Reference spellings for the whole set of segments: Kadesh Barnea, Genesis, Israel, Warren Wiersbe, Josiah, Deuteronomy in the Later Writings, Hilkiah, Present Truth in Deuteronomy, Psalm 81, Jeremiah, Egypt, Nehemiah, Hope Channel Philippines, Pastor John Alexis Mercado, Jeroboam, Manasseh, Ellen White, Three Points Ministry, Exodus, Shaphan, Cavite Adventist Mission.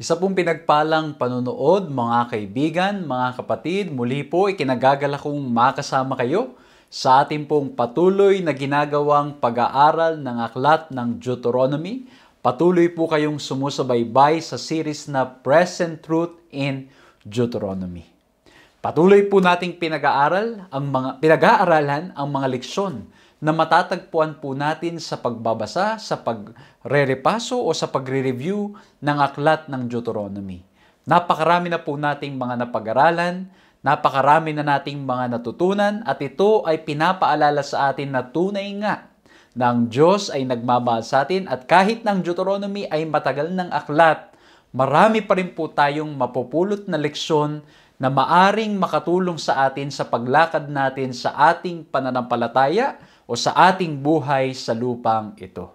Isa pong pinagpalang panonood, mga kaibigan, mga kapatid. Muli po, ikinagagalak kong makasama kayo sa ating pong patuloy na ginagawang pag-aaral ng aklat ng Deuteronomy. Patuloy po kayong sumusubaybay sa series na Present Truth in Deuteronomy. Patuloy po nating pinag-aaralan ang mga leksyon na matatagpuan po natin sa pagbabasa, sa pagre-repaso o sa pagre-review ng aklat ng Deuteronomy. Napakarami na po nating mga napag-aralan, napakarami na nating mga natutunan, at ito ay pinapaalala sa atin na tunay nga na ang Diyos ay nagmamahal sa atin, at kahit ng Deuteronomy ay matagal ng aklat, marami pa rin po tayong mapupulot na leksyon na maaring makatulong sa atin sa paglakad natin sa ating pananampalataya o sa ating buhay sa lupang ito.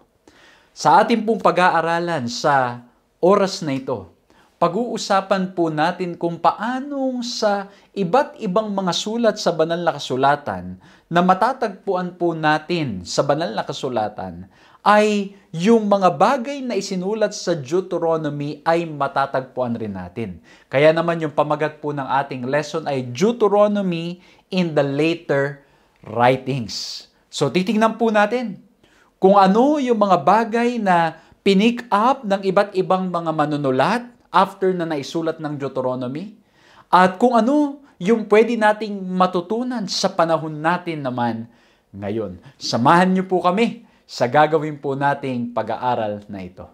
Sa ating pong pag-aaralan sa oras na ito, pag-uusapan po natin kung paanong sa iba't ibang mga sulat sa banal na kasulatan na matatagpuan po natin sa banal na kasulatan ay yung mga bagay na isinulat sa Deuteronomy ay matatagpuan rin natin. Kaya naman yung pamagat po ng ating lesson ay Deuteronomy in the Later Writings. So titingnan po natin kung ano yung mga bagay na pinick up ng iba't ibang mga manunulat after na naisulat ng Deuteronomy, at kung ano yung pwede nating matutunan sa panahon natin naman ngayon. Samahan niyo po kami sa gagawin po nating pag-aaral na ito.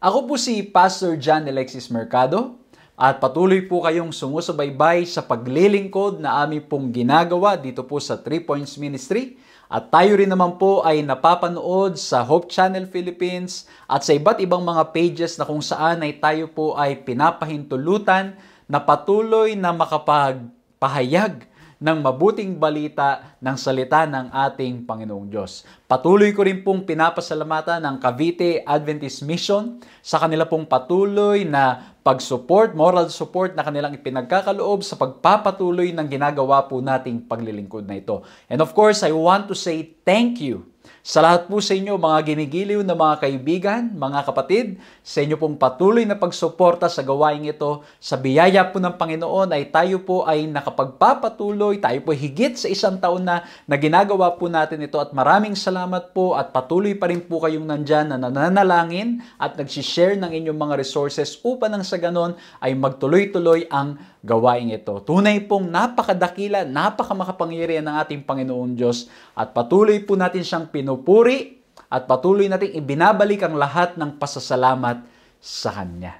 Ako po si Pastor John Alexis Mercado, at patuloy po kayong sumusubaybay sa paglilingkod na aming pong ginagawa dito po sa Three Points Ministry. At tayo rin naman po ay napapanood sa Hope Channel Philippines at sa iba't ibang mga pages na kung saan ay tayo po ay pinapahintulutan na patuloy na makapagpahayag ng mabuting balita ng salita ng ating Panginoong Diyos. Patuloy ko rin pong pinapasalamatan ang Cavite Adventist Mission sa kanila pong patuloy na pag-support, moral support na kanilang ipinagkakaloob sa pagpapatuloy ng ginagawa po nating paglilingkod na ito. And of course, I want to say thank you sa lahat po sa inyo, mga ginigiliw na mga kaibigan, mga kapatid, sa inyo pong patuloy na pagsuporta sa gawain ito. Sa biyaya po ng Panginoon ay tayo po ay nakapagpapatuloy, tayo po higit sa 1 taon na ginagawa po natin ito, at maraming salamat po, at patuloy pa rin po kayong nandyan na nananalangin at nagsishare ng inyong mga resources upang nang sa ganon ay magtuloy-tuloy ang gawain ito. Tunay pong napakadakila, napakamakapangyarihan ng ating Panginoon Diyos, at patuloy po natin siyang pinupuri at patuloy natin ibinabalik ang lahat ng pasasalamat sa Kanya.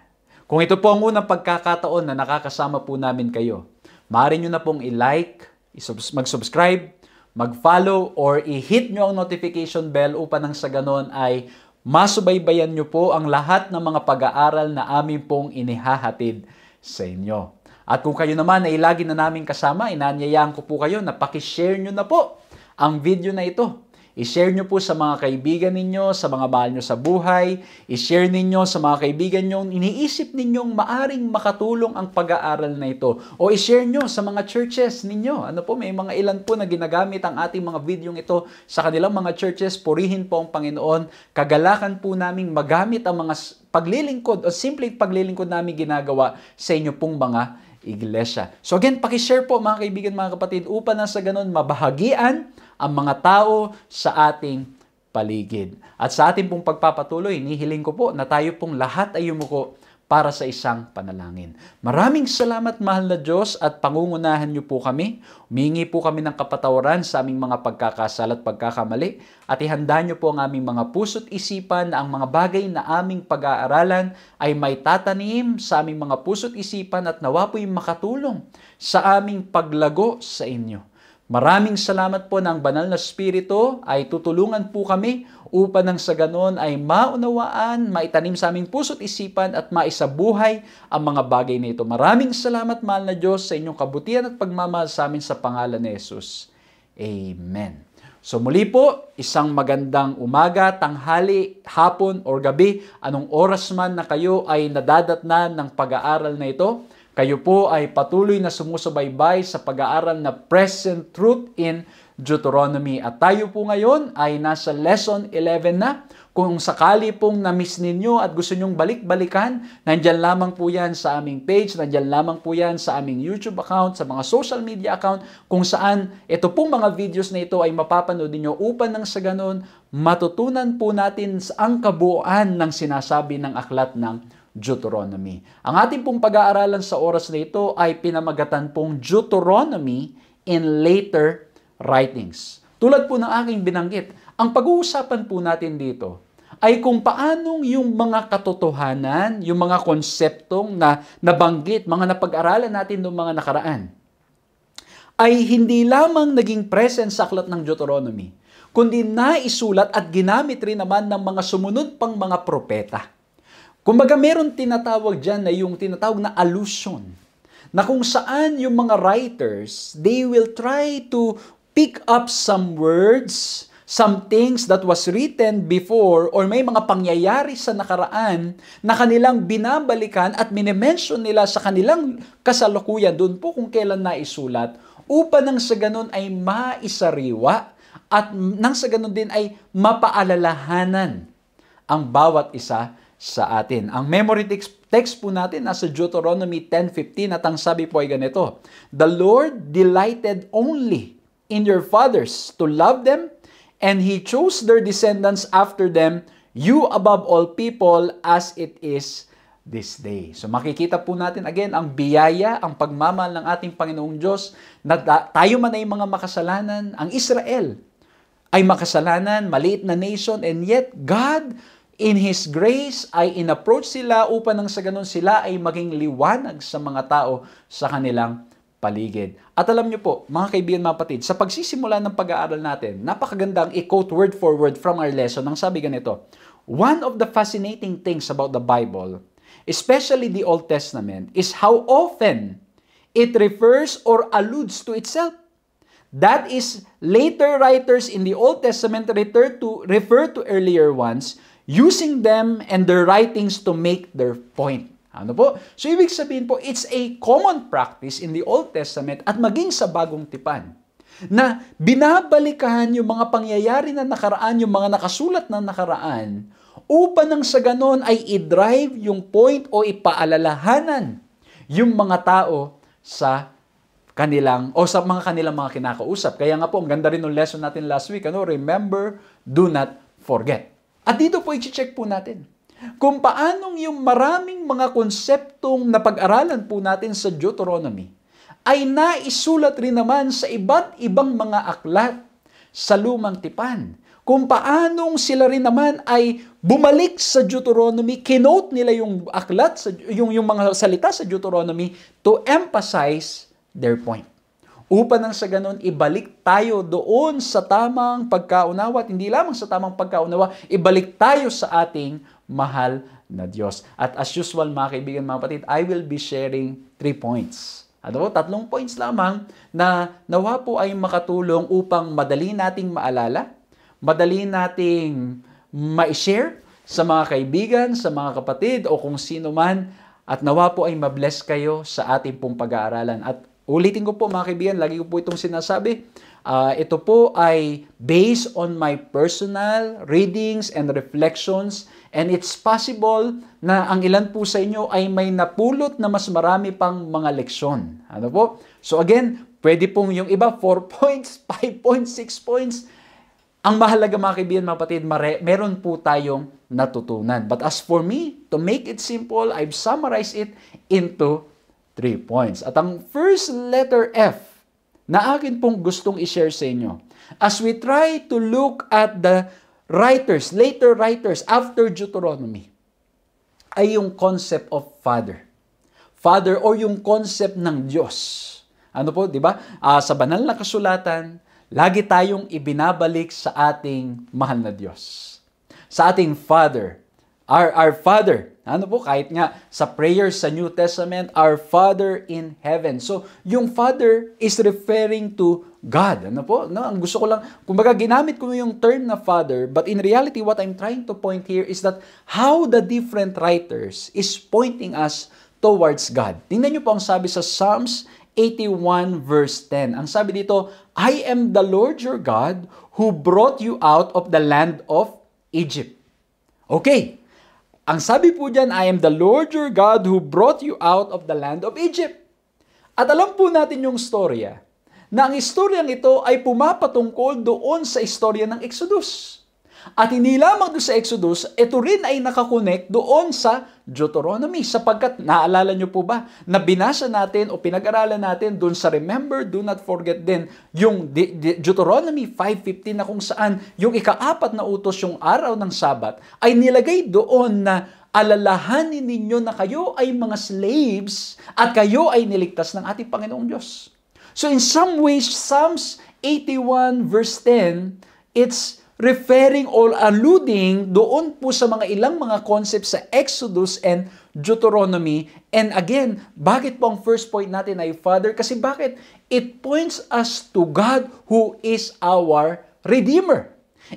Kung ito po ang unang pagkakataon na nakakasama po namin kayo, maaari nyo na pong i-like, mag-subscribe, mag-follow, or i-hit nyo ang notification bell upang nang sa ganon ay masubaybayan nyo po ang lahat ng mga pag-aaral na amin pong inihahatid sa inyo. At kung kayo naman ay lagi na namin kasama, inanyayaan ko po kayo na pakishare nyo na po ang video na ito. I-share nyo po sa mga kaibigan ninyo, sa mga mahal nyo sa buhay. I-share ninyo sa mga kaibigan nyo, iniisip ninyong maaring makatulong ang pag-aaral na ito. O i-share nyo sa mga churches ninyo. Ano po, may mga ilan po na ginagamit ang ating mga videong ito sa kanilang mga churches. Purihin po ang Panginoon. Kagalakan po naming magamit ang mga paglilingkod o simple paglilingkod namin ginagawa sa inyo pong mga iglesia. So again, pakishare po mga kaibigan, mga kapatid, upang na sa ganun mabahagian ang mga tao sa ating paligid. At sa ating pong pagpapatuloy, nihiling ko po na tayo pong lahat ay yumuko para sa isang panalangin. Maraming salamat, mahal na Diyos, at pangungunahan niyo po kami. Humingi po kami ng kapatawaran sa aming mga pagkakasala at pagkakamali, at ihanda niyo po ang aming mga puso't isipan na ang mga bagay na aming pag-aaralan ay may tatanim sa aming mga puso't isipan, at nawa po'y makatulong sa aming paglago sa inyo. Maraming salamat po ng banal na spirito ay tutulungan po kami upang nang sa ganon ay maunawaan, maitanim sa aming puso't isipan at maisabuhay ang mga bagay nito. Maraming salamat, mahal na Diyos, sa inyong kabutihan at pagmamahal sa amin sa pangalan ni Jesus. Amen. So muli po, isang magandang umaga, tanghali, hapon o gabi, anong oras man na kayo ay nadadatnan ng pag-aaral na ito, kayo po ay patuloy na sumusubaybay sa pag-aaral na Present Truth in Deuteronomy. At tayo po ngayon ay nasa Lesson 11 na. Kung sakali pong na-miss ninyo at gusto nyong balik-balikan, nandyan lamang po yan sa aming page, nandyan lamang po yan sa aming YouTube account, sa mga social media account, kung saan ito pong mga videos na ito ay mapapanood ninyo upang nang sa ganun, matutunan po natin ang kabuuan ng sinasabi ng aklat ng Deuteronomy. Ang ating pong pag-aaralan sa oras na ito ay pinamagatan pong Deuteronomy in Later Writings. Tulad po ng aking binanggit, ang pag-uusapan po natin dito ay kung paanong yung mga katotohanan, yung mga konseptong na nabanggit, mga napag-aralan natin noong mga nakaraan, ay hindi lamang naging present sa aklat ng Deuteronomy, kundi naisulat at ginamit rin naman ng mga sumunod pang mga propeta. Kumbaga meron tinatawag dyan na yung tinatawag na allusion, na kung saan yung mga writers, they will try to pick up some words, some things that was written before or may mga pangyayari sa nakaraan na kanilang binabalikan at minimension nila sa kanilang kasalukuyan doon po kung kailan naisulat upang nang sa ganun ay maisariwa at nang sa ganun din ay mapaalalahanan ang bawat isa sa atin. Ang memory text po natin nasa Deuteronomy 10:15 at ang sabi po ay ganito, "The Lord delighted only in your fathers to love them, and He chose their descendants after them, you above all people as it is this day." So makikita po natin again ang biyaya, ang pagmamahal ng ating Panginoong Diyos na tayo man ay mga makasalanan, ang Israel ay makasalanan, maliit na nation, and yet God in His grace ay inapproach sila upang nang sa ganun sila ay maging liwanag sa mga tao sa kanilang paligid. At alam nyo po, mga kaibigan, mga kapatid, sa pagsisimula ng pag-aaral natin, napakagandang i-quote word for word from our lesson. Ang sabi ganito, "One of the fascinating things about the Bible, especially the Old Testament, is how often it refers or alludes to itself. That is, later writers in the Old Testament refer to earlier ones, using them and their writings to make their point." Ano po? So, ibig sabihin po, it's a common practice in the Old Testament at maging sa Bagong Tipan na binabalikan yung mga pangyayari na nakaraan, yung mga nakasulat na nakaraan, upang nang sa ganon ay i-drive yung point o ipaalalahanan yung mga tao sa kanilang o sa mga kanilang mga kinakausap. Kaya nga po, ang ganda rin ng lesson natin last week, ano? Remember, do not forget. At dito po, i-check po natin kung paanong yung maraming mga konseptong napag-aralan po natin sa Deuteronomy ay naisulat rin naman sa iba't ibang mga aklat sa Lumang Tipan. Kung paanong sila rin naman ay bumalik sa Deuteronomy, kinote nila yung aklat, yung mga salita sa Deuteronomy to emphasize their point. Upang nang sa ganun, ibalik tayo doon sa tamang pagkaunawa, at hindi lamang sa tamang pagkaunawa, ibalik tayo sa ating mahal na Diyos. At as usual, mga kaibigan, mga kapatid, I will be sharing 3 points. Ano po? 3 points lamang na nawa po ay makatulong upang madali nating maalala, madali nating ma-share sa mga kaibigan, sa mga kapatid, o kung sino man, at nawa po ay mabless kayo sa ating pong pag-aaralan. At ulitin ko po, mga kaibigan, lagi ko po itong sinasabi. Ito po ay based on my personal readings and reflections, and it's possible na ang ilan po sa inyo ay may napulot na mas marami pang mga leksyon. Ano po? So again, pwede pong yung iba 4 points, 5 points, 6 points. Ang mahalaga, mga kaibigan, mga kapatid, meron po tayong natutunan. But as for me, to make it simple, I've summarized it into 3 points. At ang first letter F na akin pong gustong i-share sa inyo, as we try to look at the writers, later writers after Deuteronomy, ay yung concept of Father. Father or yung concept ng Diyos. Ano po, di ba? Sa banal na kasulatan, lagi tayong ibinabalik sa ating mahal na Diyos. Sa ating Father. Our Father. Ano po, kahit nga sa prayers sa New Testament, Our Father in Heaven. So, yung Father is referring to God. Ano po? No, ang gusto ko lang, kumbaga ginamit ko yung term na Father, but in reality, what I'm trying to point here is that how the different writers is pointing us towards God. Tingnan nyo po ang sabi sa Psalms 81 verse 10. Ang sabi dito, I am the Lord your God who brought you out of the land of Egypt. Okay. Ang sabi po dyan, I am the Lord your God who brought you out of the land of Egypt. At alam po natin yung storya, na ang istoryang ito ay pumapatungkol doon sa istorya ng Exodus. At hindi lamang doon sa Exodus, ito rin ay nakakonect doon sa Deuteronomy. Sapagkat, naalala nyo po ba, na binasa natin o pinag-aralan natin doon sa Remember, Do Not Forget din, yung Deuteronomy 5:15 na kung saan yung ika-apat na utos, yung araw ng Sabat, ay nilagay doon na alalahanin ninyo na kayo ay mga slaves at kayo ay niligtas ng ating Panginoong Diyos. So in some ways, Psalms 81 verse 10, it's referring or alluding doon po sa mga ilang mga concepts sa Exodus and Deuteronomy. And again, bakit po ang first point natin ay Father? Kasi bakit? It points us to God who is our Redeemer.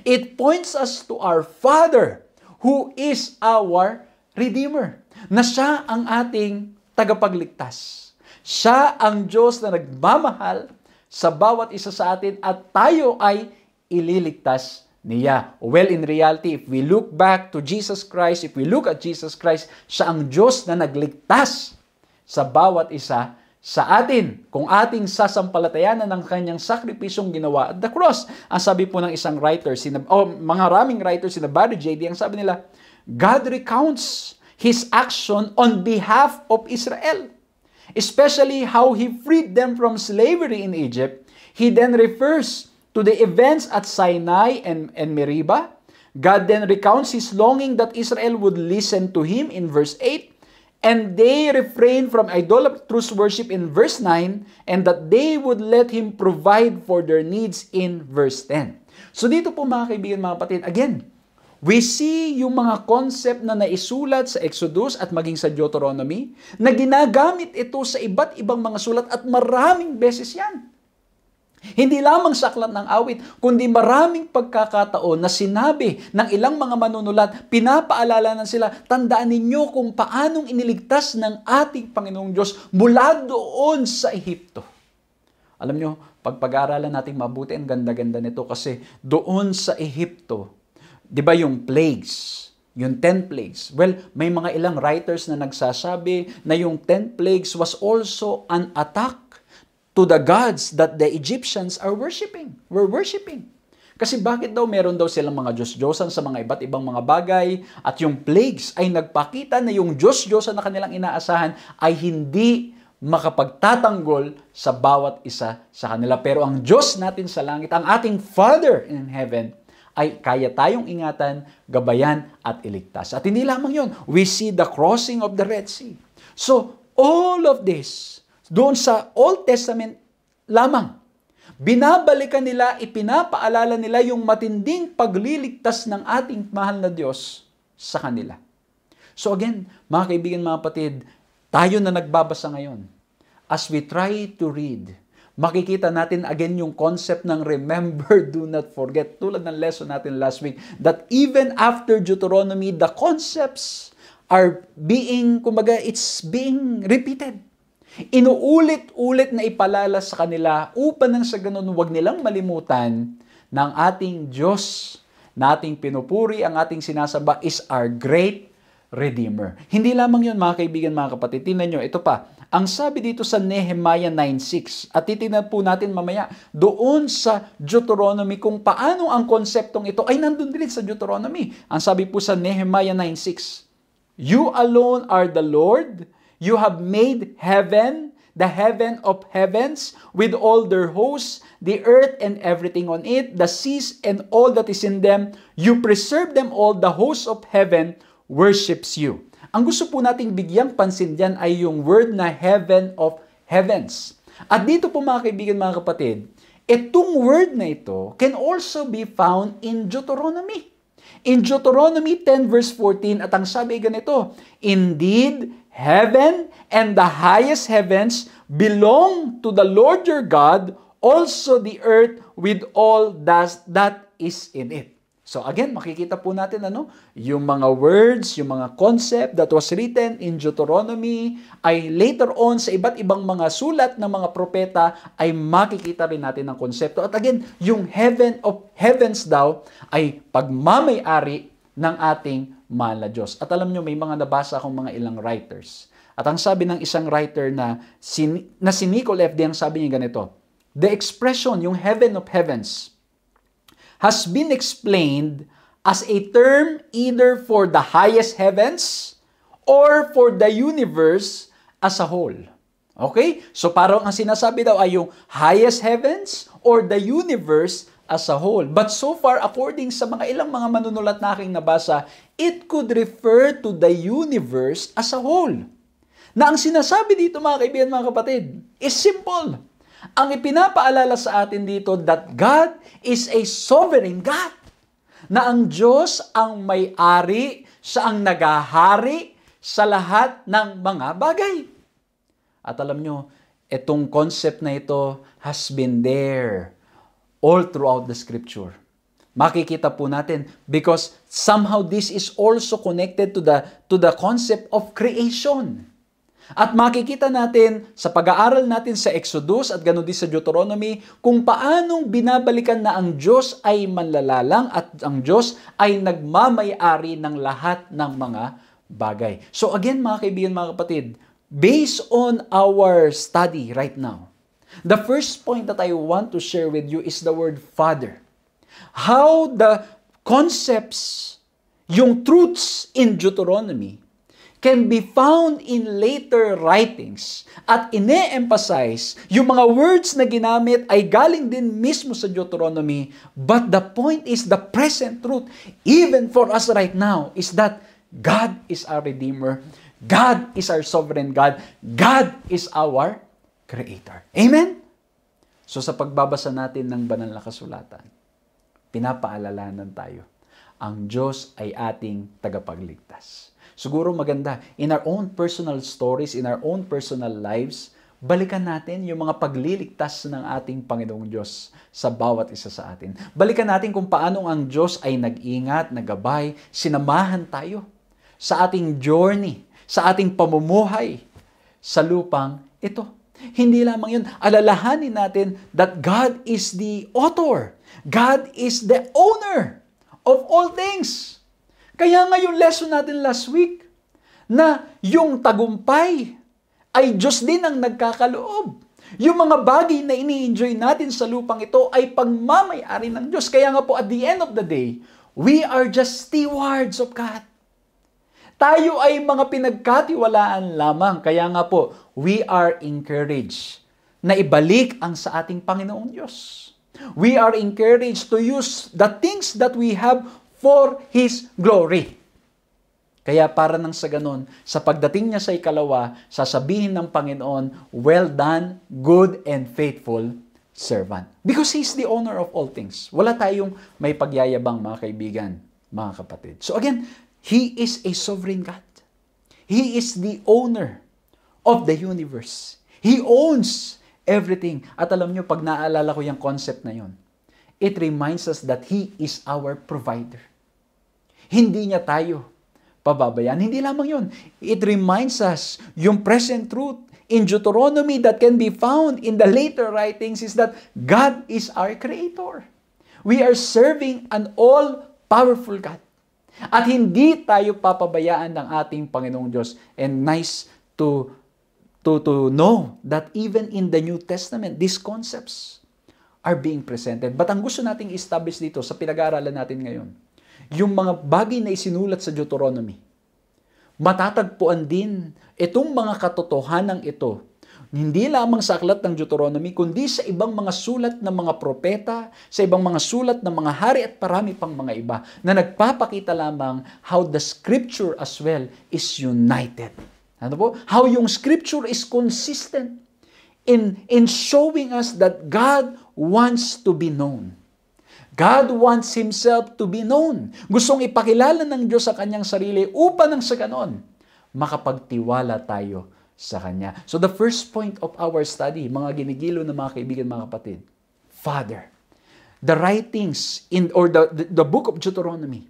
It points us to our Father who is our Redeemer. Na siya ang ating tagapagligtas. Siya ang Diyos na nagmamahal sa bawat isa sa atin at tayo ay ililigtas niya. Well, in reality, if we look back to Jesus Christ, if we look at Jesus Christ, siya ang Diyos na nagligtas sa bawat isa sa atin. Kung ating sasampalatayanan ng kanyang sakripisyong ginawa at the cross, ang sabi po ng isang writer, mga raming writers, sina Barry J.D., ang sabi nila, God recounts His action on behalf of Israel, especially how He freed them from slavery in Egypt. He then refers to the events at Sinai and Meribah. God then recounts His longing that Israel would listen to Him in verse 8, and they refrain from idolatrous worship in verse 9, and that they would let Him provide for their needs in verse 10. So dito po mga kaibigan, mga kapatid, again, we see yung mga concept na naisulat sa Exodus at maging sa Deuteronomy na ginagamit ito sa iba't ibang mga sulat at maraming beses yan. Hindi lamang sa Aklat ng Awit, kundi maraming pagkakataon na sinabi ng ilang mga manunulat, pinapaalala na sila, tandaan ninyo kung paanong iniligtas ng ating Panginoong Diyos mula doon sa Ehipto. Alam nyo, pag-aralan natin mabuti, ang ganda-ganda nito kasi doon sa Ehipto, di ba yung plagues, yung 10 plagues. Well, may mga ilang writers na nagsasabi na yung 10 plagues was also an attack to the gods that the Egyptians were worshiping. Kasi bakit daw meron daw silang mga Diyos-Diyosan sa mga iba't ibang mga bagay at yung plagues ay nagpakita na yung Diyos-Diyosan na kanilang inaasahan ay hindi makapagtatanggol sa bawat isa sa kanila. Pero ang Diyos natin sa langit, ang ating Father in Heaven, ay kaya tayong ingatan, gabayan at iligtas. At hindi lamang yun, we see the crossing of the Red Sea. So, all of this, doon sa Old Testament lamang, binabalikan nila, ipinapaalala nila yung matinding pagliligtas ng ating mahal na Diyos sa kanila. So again, mga kaibigan, mga kapatid, tayo na nagbabasa ngayon, as we try to read, makikita natin again yung concept ng remember, do not forget, tulad ng lesson natin last week, that even after Deuteronomy, the concepts are being, kumbaga, it's being repeated. Inuulit-ulit na ipalala sa kanila upang nang sa ganun huwag nilang malimutan ng ating Diyos na ating pinupuri, ang ating sinasamba is our great Redeemer. Hindi lamang yun mga kaibigan, mga kapatid. Tingnan nyo, ito pa. Ang sabi dito sa Nehemiah 9:6, at titignan po natin mamaya doon sa Deuteronomy kung paano ang konseptong ito ay nandun din sa Deuteronomy. Ang sabi po sa Nehemiah 9:6, You alone are the Lord, You have made heaven, the heaven of heavens, with all their hosts, the earth and everything on it, the seas and all that is in them. You preserve them all, the hosts of heaven worships you. Ang gusto po nating bigyang pansin dyan ay yung word na heaven of heavens. At dito po mga kaibigan, mga kapatid, itong word na ito can also be found in Deuteronomy. In Deuteronomy 10 verse 14, at ang sabi ganito, "Indeed, heaven and the highest heavens belong to the Lord your God, also the earth with all that is in it." So again, makikita po natin yung mga words, yung mga concept that was written in Deuteronomy ay later on sa iba't ibang mga sulat ng mga propeta ay makikita rin natin ang konsepto. At again, yung heaven of heavens daw ay pagmamay-ari ng ating mahal na Diyos. At alam nyo, may mga nabasa akong mga ilang writers. At ang sabi ng isang writer na si Nicole F. D, ang sabi niya ganito, "The expression, yung heaven of heavens, has been explained as a term either for the highest heavens or for the universe as a whole." Okay? So parang ang sinasabi daw ay yung highest heavens or the universe as a whole. But so far, according sa mga ilang mga manunulat na aking nabasa, it could refer to the universe as a whole. Na ang sinasabi dito, mga kaibigan, mga kapatid, is simple. Ang ipinapaalala sa atin dito that God is a sovereign God. Na ang Diyos ang may-ari, siya ang nagahari sa lahat ng mga bagay. At alam nyo, itong concept na ito has been there all throughout the scripture. Makikita po natin because somehow this is also connected to the concept of creation. At makikita natin sa pag-aaral natin sa Exodus at ganoon din sa Deuteronomy kung paanong binabalikan na ang Diyos ay manlalalang at ang Diyos ay nagmamay-ari ng lahat ng mga bagay. So again, mga kaibigan, mga kapatid, based on our study right now, the first point that I want to share with you is the word Father. How the concepts, yung truths in Deuteronomy, can be found in later writings at ine-emphasize yung mga words na ginamit ay galing din mismo sa Deuteronomy. But the point is the present truth, even for us right now, is that God is our Redeemer, God is our sovereign God, God is our Creator. Amen? So sa pagbabasa natin ng banal na kasulatan, pinapaalalahanan tayo, ang Diyos ay ating tagapagligtas. Siguro maganda, in our own personal stories, in our own personal lives, balikan natin yung mga pagliligtas ng ating Panginoong Diyos sa bawat isa sa atin. Balikan natin kung paano ang Diyos ay nag-ingat, nagabay, sinamahan tayo sa ating journey, sa ating pamumuhay sa lupang ito. Hindi lamang yun, alalahanin natin that God is the author, God is the owner of all things. Kaya nga yung lesson natin last week na yung tagumpay ay Diyos din ang nagkakaloob. Yung mga bagay na ini-enjoy natin sa lupang ito ay pagmamay-ari ng Diyos. Kaya nga po at the end of the day, we are just stewards of God. Tayo ay mga pinagkatiwalaan lamang. Kaya nga po, we are encouraged na ibalik ang sa ating Panginoong Diyos. We are encouraged to use the things that we have for His glory. Kaya para nang sa ganun, sa pagdating niya sa ikalawa, sasabihin ng Panginoon, "Well done, good and faithful servant." Because He's the owner of all things. Wala tayong may pagyayabang, mga kaibigan, mga kapatid. So again, He is a sovereign God. He is the owner of the universe. He owns everything. At alam nyo, pag naalala ko yung concept na yun, it reminds us that He is our provider. Hindi niya tayo pababayaan. Hindi lamang yun. It reminds us, yung present truth in Deuteronomy that can be found in the later writings is that God is our Creator. We are serving an all-powerful God. At hindi tayo papabayaan ng ating Panginoong Diyos. And nice to know that even in the New Testament, these concepts are being presented. But ang gusto nating establish dito sa pinag-aaralan natin ngayon, yung mga bagay na isinulat sa Deuteronomy, matatagpuan din itong mga katotohanan ito, hindi lamang sa aklat ng Deuteronomy, kundi sa ibang mga sulat ng mga propeta, sa ibang mga sulat ng mga hari at parami pang mga iba, na nagpapakita lamang how the scripture as well is united. Ano po? How yung scripture is consistent in showing us that God wants to be known. God wants Himself to be known. Gustong ipakilala ng Diyos sa Kanyang sarili upang nang sa ganon, makapagtiwala tayo sa Kanya. So the first point of our study, mga ginigilo na mga kaibigan, mga kapatid, Father, the writings in or the book of Deuteronomy,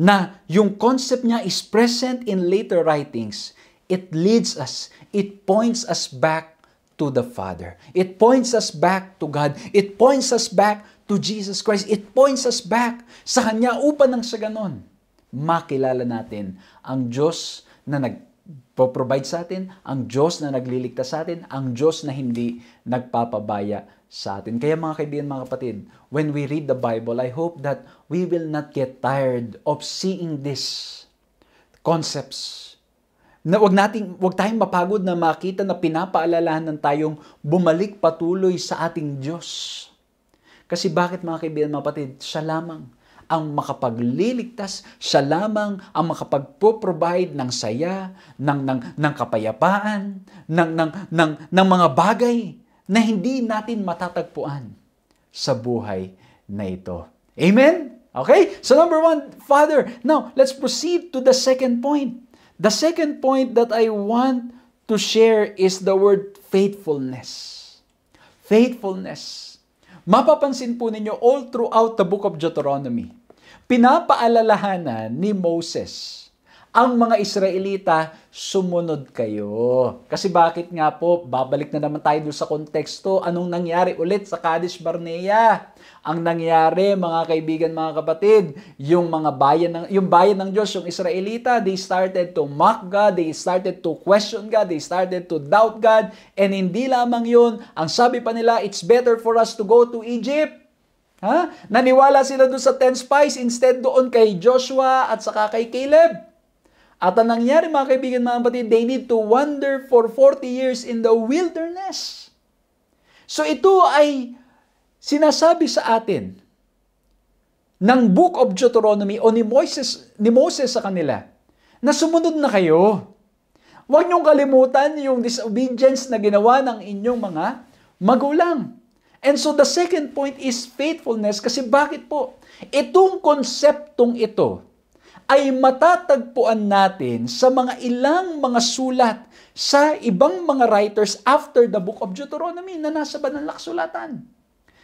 na yung concept niya is present in later writings, it leads us, it points us back to the Father. It points us back to God. It points us back to Jesus Christ. It points us back sa Kanya upang nang sa ganon, makilala natin ang Diyos na nagpo-provide sa atin, ang Diyos na nagliligtas sa atin, ang Diyos na hindi nagpapabaya sa atin. Kaya mga kaibigan, mga kapatid, when we read the Bible, I hope that we will not get tired of seeing these concepts. Na wag tayong mapagod na makita na pinapaalalahan ng tayong bumalik patuloy sa ating Diyos. Kasi bakit mga kaibigan, mga kapatid, siya lamang ang makapagliligtas, siya lamang ang makapagpo-provide ng saya, ng kapayapaan, ng mga bagay na hindi natin matatagpuan sa buhay na ito. Amen? Okay? So number one, Father. Now, let's proceed to the second point. The second point that I want to share is the word faithfulness. Faithfulness. Mapapansin po ninyo all throughout the book of Deuteronomy, pinapaalalahanan ni Moses ang mga Israelita, sumunod kayo. Kasi bakit nga po, babalik na naman tayo doon sa konteksto, anong nangyari ulit sa Kadesh Barnea? Ang nangyari, mga kaibigan, mga kapatid, yung bayan ng Diyos, yung Israelita, they started to mock God, they started to question God, they started to doubt God, and hindi lamang yun, ang sabi pa nila, it's better for us to go to Egypt. Ha? Naniwala sila doon sa 10 spies, instead doon kay Joshua at saka kay Caleb. At ang nangyari, mga kaibigan, mga kapatid, they need to wander for 40 years in the wilderness. So ito ay sinasabi sa atin ng Book of Deuteronomy o ni Moses sa kanila na sumunod na kayo. Huwag niyong kalimutan yung disobedience na ginawa ng inyong mga magulang. And so the second point is faithfulness. Kasi bakit po? Itong konseptong ito ay matatagpuan natin sa mga ilang mga sulat sa ibang mga writers after the book of Deuteronomy na nasa banal na kasulatan.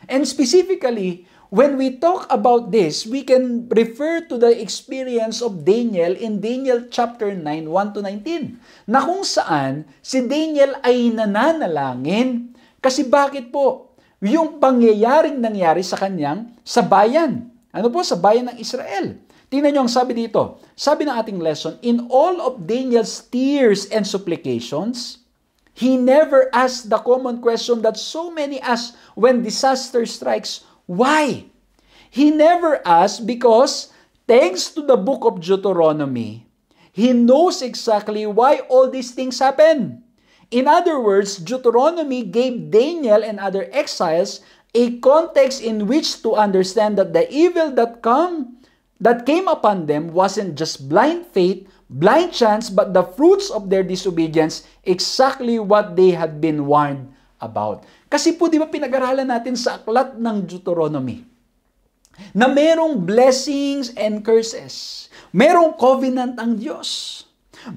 And specifically, when we talk about this, we can refer to the experience of Daniel in Daniel chapter 9, 1-19, na kung saan si Daniel ay nananalangin kasi bakit po? Yung pangyayaring nangyari sa kanyang sa bayan. Ano po? Sa bayan ng Israel. Tingnan nyo ang sabi dito. Sabi ng ating lesson, in all of Daniel's tears and supplications, he never asked the common question that so many ask when disaster strikes. Why? He never asked because thanks to the book of Deuteronomy, he knows exactly why all these things happen. In other words, Deuteronomy gave Daniel and other exiles a context in which to understand that the evil that came upon them wasn't just blind faith, blind chance, but the fruits of their disobedience, exactly what they had been warned about. Kasi po, di ba pinag-aralan natin sa aklat ng Deuteronomy na merong blessings and curses. Merong covenant ang Diyos.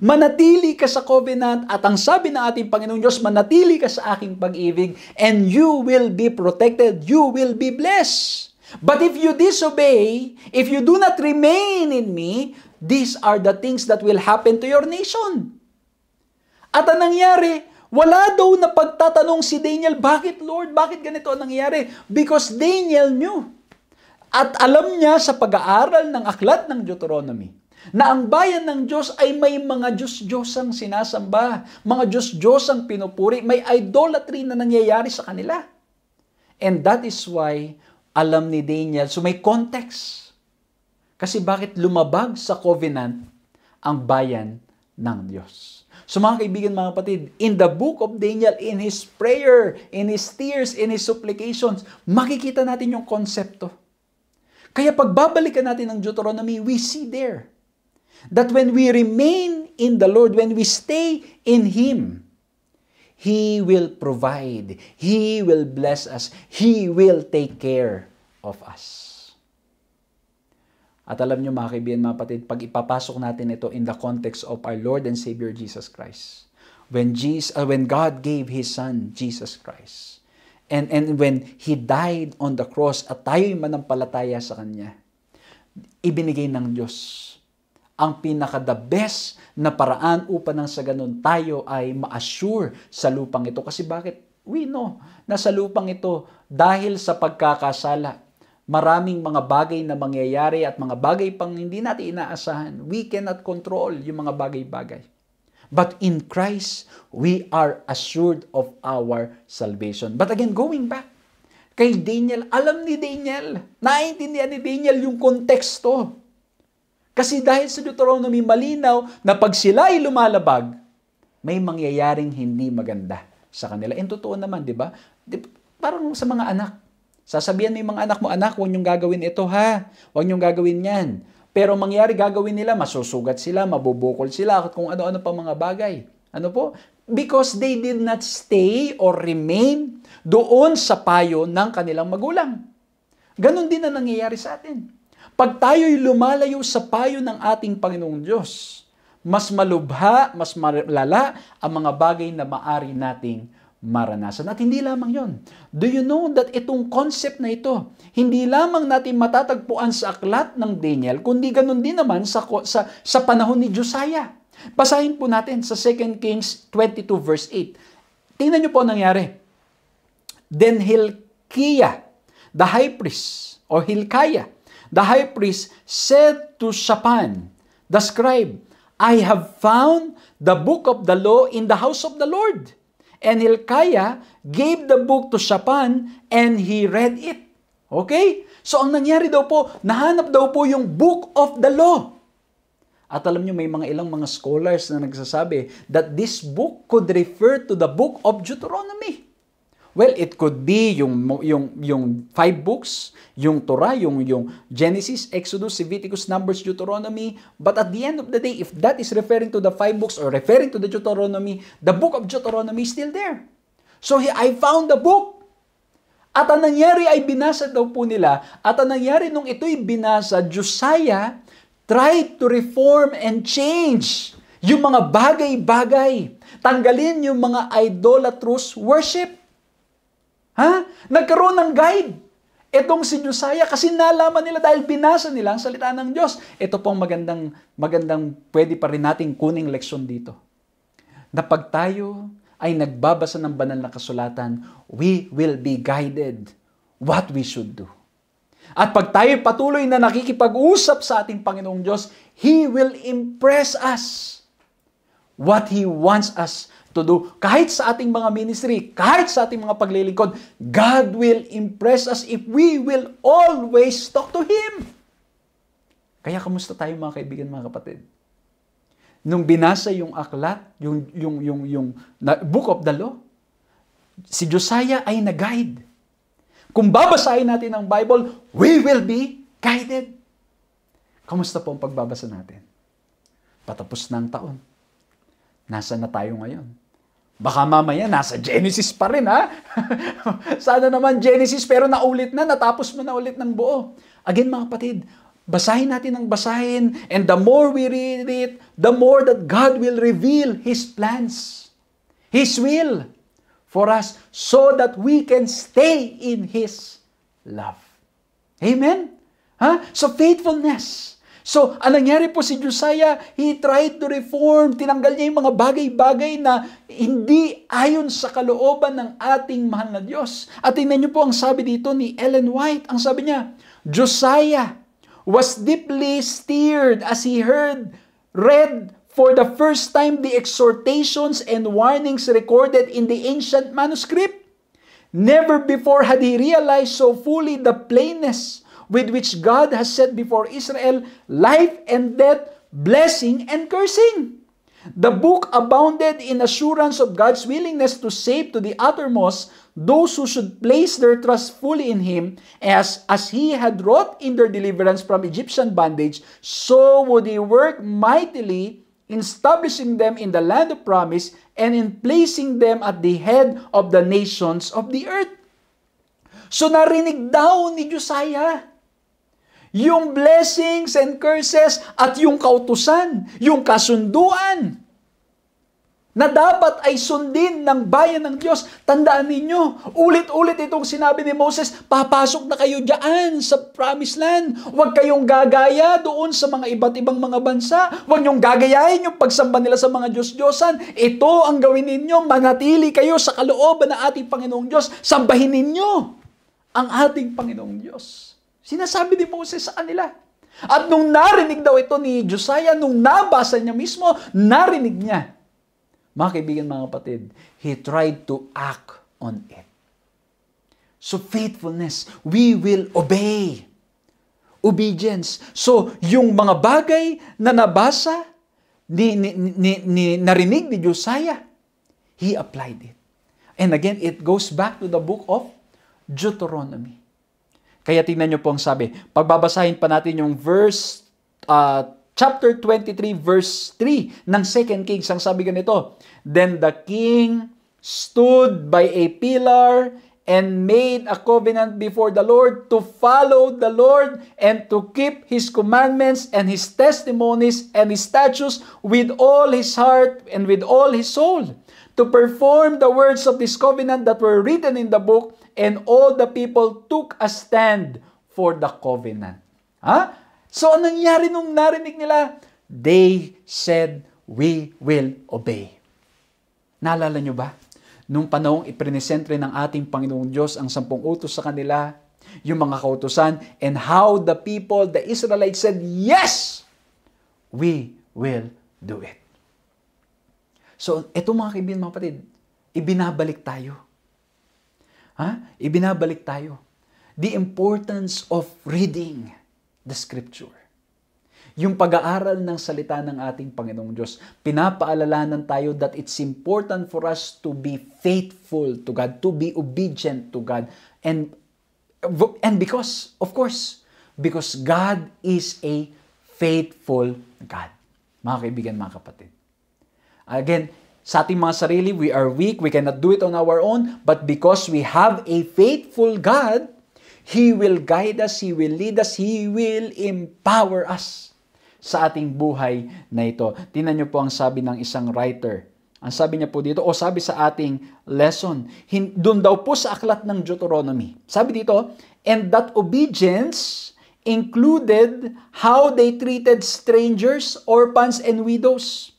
Manatili ka sa covenant at ang sabi ng ating Panginoong Diyos, manatili ka sa aking pag-ibig and you will be protected, you will be blessed. But if you disobey, if you do not remain in me, these are the things that will happen to your nation. At ang nangyari, wala daw na pagtatanong si Daniel, bakit Lord, bakit ganito ang nangyari? Because Daniel knew. At alam niya sa pag-aaral ng aklat ng Deuteronomy, na ang bayan ng Diyos ay may mga Diyos-Diyosang sinasamba, mga Diyos-Diyosang pinupuri, may idolatry na nangyayari sa kanila. And that is why alam ni Daniel, so may context. Kasi bakit lumabag sa covenant ang bayan ng Diyos? So mga kaibigan, mga kapatid, in the book of Daniel, in his prayer, in his tears, in his supplications, makikita natin yung konsepto. Kaya pagbabalikan natin ng Deuteronomy, we see there that when we remain in the Lord, when we stay in Him, He will provide. He will bless us. He will take care of us. At alam nyo mga kaibigan, mga patid, pag ipapasok natin ito in the context of our Lord and Savior Jesus Christ. When God gave His Son, Jesus Christ. And when He died on the cross at tayo'y manampalataya sa Kanya, ibinigay ng Diyos ang pinaka-the best na paraan upang nang sa ganun tayo ay ma-assure sa lupang ito. Kasi bakit? We know na sa lupang ito, dahil sa pagkakasala, maraming mga bagay na mangyayari at mga bagay pang hindi natin inaasahan. We cannot control yung mga bagay-bagay. But in Christ, we are assured of our salvation. But again, going back kay Daniel, alam ni Daniel, naiintindihan ni Daniel yung konteksto. Kasi dahil sa Deuteronomy malinaw na pag sila ay lumalabag, may mangyayaring hindi maganda sa kanila. And totoo naman, di ba? Parang sa mga anak. Sasabihan mo yung mga anak mo, anak, huwag niyong gagawin ito ha. Huwag niyong gagawin yan. Pero mangyari gagawin nila, masusugat sila, mabubukol sila, at kung ano-ano pa mga bagay. Ano po? Because they did not stay or remain doon sa payo ng kanilang magulang. Ganon din na nangyayari sa atin. Pag tayo'y lumalayo sa payo ng ating Panginoong Diyos, mas malubha, mas malala ang mga bagay na maari nating maranasan. At hindi lamang yon. Do you know that itong concept na ito, hindi lamang natin matatagpuan sa aklat ng Daniel, kundi ganun din naman sa panahon ni Josiah. Basahin po natin sa 2 Kings 22 verse 8. Tingnan nyo po nangyari. Then Hilkiah, the high priest, or Hilkiah, the high priest said to Shaphan, the scribe, I have found the book of the law in the house of the Lord. And Hilkiah gave the book to Shaphan and he read it. Okay? So ang nangyari daw po, nahanap daw po yung book of the law. At alam nyo, may mga ilang mga scholars na nagsasabi that this book could refer to the book of Deuteronomy. Well, it could be yung 5 books, yung Torah, yung Genesis, Exodus, Leviticus, Numbers, Deuteronomy. But at the end of the day, if that is referring to the 5 books or referring to the Deuteronomy, the book of Deuteronomy is still there. So I found the book. At ang nangyari ay binasa daw po nila. At ang nangyari nung ito'y binasa, Josiah tried to reform and change yung mga bagay-bagay. Tanggalin yung mga idolatrous worship. Ha? Nagkaroon ng guide. Itong si Josiah kasi nalaman nila dahil binasa nila ang salita ng Diyos. Ito pong magandang pwede pa rin nating kuning leksyon dito. Na pag tayo ay nagbabasa ng banal na kasulatan, we will be guided what we should do. At pag tayo patuloy na nakikipag-usap sa ating Panginoong Diyos, He will impress us what He wants us to do. Kahit sa ating mga ministry, kahit sa ating mga paglilingkod, God will impress us if we will always talk to Him. Kaya kamusta tayo mga kaibigan, mga kapatid? Nung binasa yung aklat, yung book of the law, si Josiah ay na-guide. Kung babasahin natin ang Bible, we will be guided. Kamusta po ang pagbabasa natin? Patapos na ang taon. Nasa na tayo ngayon? Baka mamaya, nasa Genesis pa rin, ha? Sana naman Genesis, pero naulit na, natapos mo na ulit ng buo. Again, mga kapatid, basahin natin ang basahin, and the more we read it, the more that God will reveal His plans, His will for us, so that we can stay in His love. Amen? Huh? So, faithfulness. So, ang nangyari po si Josiah, he tried to reform. Tinanggal niya yung mga bagay-bagay na hindi ayon sa kalooban ng ating mahal na Diyos. At tingnan niyo po ang sabi dito ni Ellen White. Ang sabi niya, Josiah was deeply stirred as he read for the first time the exhortations and warnings recorded in the ancient manuscript. Never before had he realized so fully the plainness with which God has set before Israel life and death, blessing and cursing. The book abounded in assurance of God's willingness to save to the uttermost those who should place their trust fully in Him, as He had wrought in their deliverance from Egyptian bondage, so would He work mightily in establishing them in the land of promise and in placing them at the head of the nations of the earth. So narinig daw ni Josiah yung blessings and curses at yung kautusan, yung kasunduan na dapat ay sundin ng bayan ng Diyos. Tandaan ninyo, ulit-ulit itong sinabi ni Moses, papasok na kayo dyan sa Promised Land. Huwag kayong gagaya doon sa mga iba't ibang mga bansa. Huwag niyong gagayahin yung pagsamba nila sa mga Diyos-Diyosan. Ito ang gawin ninyo, manatili kayo sa kalooban ng ating Panginoong Diyos. Sambahin ninyo ang ating Panginoong Diyos. Sinasabi ni Moses sa kanila. At nung narinig daw ito ni Josiah, nung nabasa niya mismo, narinig niya. Mga kaibigan, mga kapatid, he tried to act on it. So faithfulness, we will obey. Obedience. So yung mga bagay na nabasa, narinig ni Josiah, he applied it. And again, it goes back to the book of Deuteronomy. Kaya tingnan nyo po ang sabi. Pagbabasahin pa natin yung verse Chapter 23, verse 3 ng 2 Kings, ang sabi ganito, "Then the king stood by a pillar and made a covenant before the Lord to follow the Lord and to keep His commandments and His testimonies and His statutes with all his heart and with all his soul, to perform the words of this covenant that were written in the book, and all the people took a stand for the covenant." Ha? So, anong nangyari nung narinig nila? They said, "We will obey." Naalala nyo ba? Nung panahong iprenesentre ng ating Panginoong Diyos ang 10 utos sa kanila, yung mga kautusan, and how the people, the Israelites said, "Yes! We will do it." So, eto mga kaibigan, mga kapatid, ibinabalik tayo. Ha? Ibinabalik tayo. The importance of reading the Scripture. Yung pag-aaral ng salita ng ating Panginoong Diyos, pinapaalalanan tayo that it's important for us to be faithful to God, to be obedient to God. And because, of course, because God is a faithful God. Mga kaibigan, mga kapatid. Again, sa ating mga sarili, we are weak, we cannot do it on our own, but because we have a faithful God, He will guide us, He will lead us, He will empower us sa ating buhay na ito. Tingnan niyo po ang sabi ng isang writer. Ang sabi niya po dito, o sabi sa ating lesson, doon daw po sa aklat ng Deuteronomy. Sabi dito, "And that obedience included how they treated strangers, orphans, and widows.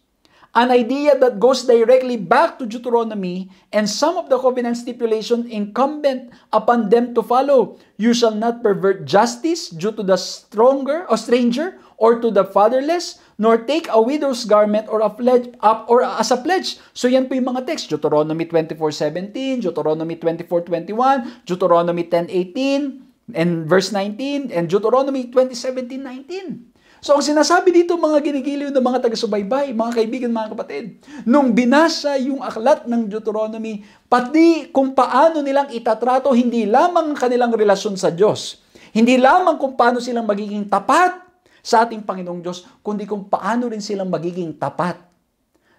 An idea that goes directly back to Deuteronomy and some of the covenant stipulations incumbent upon them to follow. You shall not pervert justice due to the stranger or to the fatherless, nor take a widow's garment or as a pledge." So yan po yung mga text. Deuteronomy 24:17, Deuteronomy 24:21, Deuteronomy 10:18 and verse 19, and Deuteronomy 20:17-19. So, ang sinasabi dito, mga ginigiliw ng mga taga-subaybay, mga kaibigan, mga kapatid, nung binasa yung aklat ng Deuteronomy, pati kung paano nilang itatrato, hindi lamang kanilang relasyon sa Diyos, hindi lamang kung paano silang magiging tapat sa ating Panginoong Diyos, kundi kung paano rin silang magiging tapat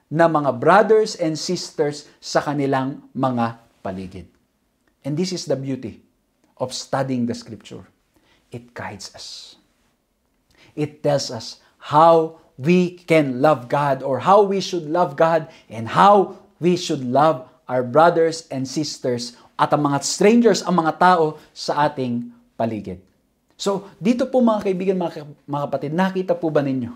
na mga brothers and sisters sa kanilang mga paligid. And this is the beauty of studying the Scripture. It guides us. It tells us how we can love God, or how we should love God, and how we should love our brothers and sisters at ang mga strangers, ang mga tao sa ating paligid. So, dito po mga kaibigan, mga kapatid, nakita po ba ninyo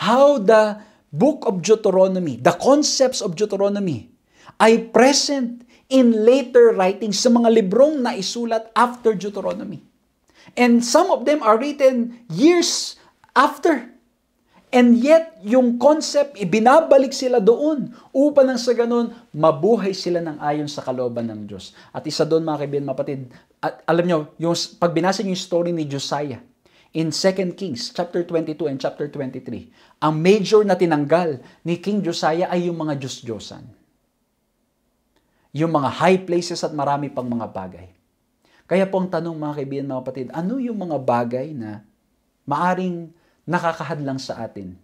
how the book of Deuteronomy, the concepts of Deuteronomy, ay present in later writings sa mga librong na isulat after Deuteronomy? And some of them are written years after. And yet, yung concept, ibinabalik sila doon upang nang sa ganun, mabuhay sila ng ayon sa kalooban ng Diyos. At isa doon, mga kaibigan, mapatid, at alam nyo, yung, pag binasa nyo yung story ni Josiah in 2 Kings, chapter 22 and chapter 23, ang major na tinanggal ni King Josiah ay yung mga Diyos-Diyosan. Yung mga high places at marami pang mga bagay. Kaya po ang tanong, mga kaibigan, mga kapatid, ano yung mga bagay na maaring nakakahadlang sa atin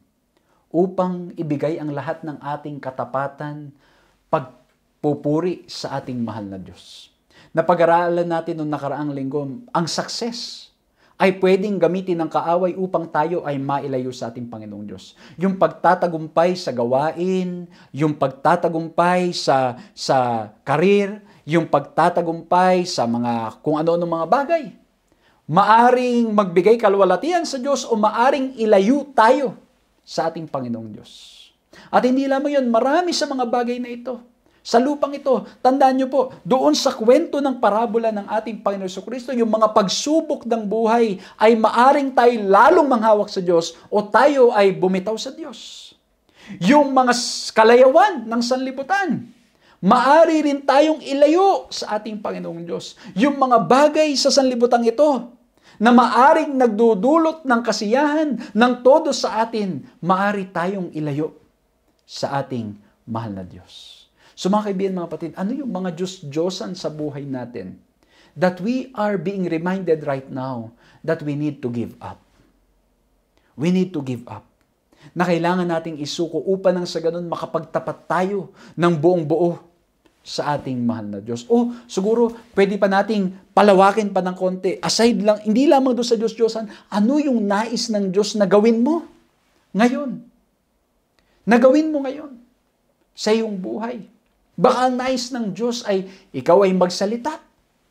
upang ibigay ang lahat ng ating katapatan, pagpupuri sa ating mahal na Diyos? Napag-aralan natin noong nakaraang linggo, ang success ay pwedeng gamitin ng kaaway upang tayo ay mailayo sa ating Panginoong Diyos. Yung pagtatagumpay sa gawain, yung pagtatagumpay sa karir, yung pagtatagumpay sa mga kung ano-ano mga bagay. Maaring magbigay kalwalatian sa Diyos o maaring ilayo tayo sa ating Panginoong Diyos. At hindi lamang yun, marami sa mga bagay na ito. Sa lupang ito, tandaan nyo po, doon sa kwento ng parabola ng ating Panginoon Jesucristo, yung mga pagsubok ng buhay ay maaring tayo lalong manghawak sa Diyos o tayo ay bumitaw sa Diyos. Yung mga kalayawan ng sanlibutan, maari rin tayong ilayo sa ating Panginoong Diyos. Yung mga bagay sa sanlibutang ito na maaring nagdudulot ng kasiyahan ng todo sa atin, maari tayong ilayo sa ating mahal na Diyos. So mga kaibigan, mga kapatid, ano yung mga Diyos-Diyosan sa buhay natin that we are being reminded right now that we need to give up? We need to give up. Na kailangan nating isuko upang nang sa ganun makapagtapat tayo ng buong buo sa ating mahal na Diyos. O siguro pwede pa nating palawakin pa ng konti. Aside lang, hindi lamang doon sa Diyos-Diyosan, ano yung nais ng Diyos na gawin mo ngayon? Na gawin mo ngayon sa iyong buhay. Baka ang nais ng Diyos ay ikaw ay magsalita.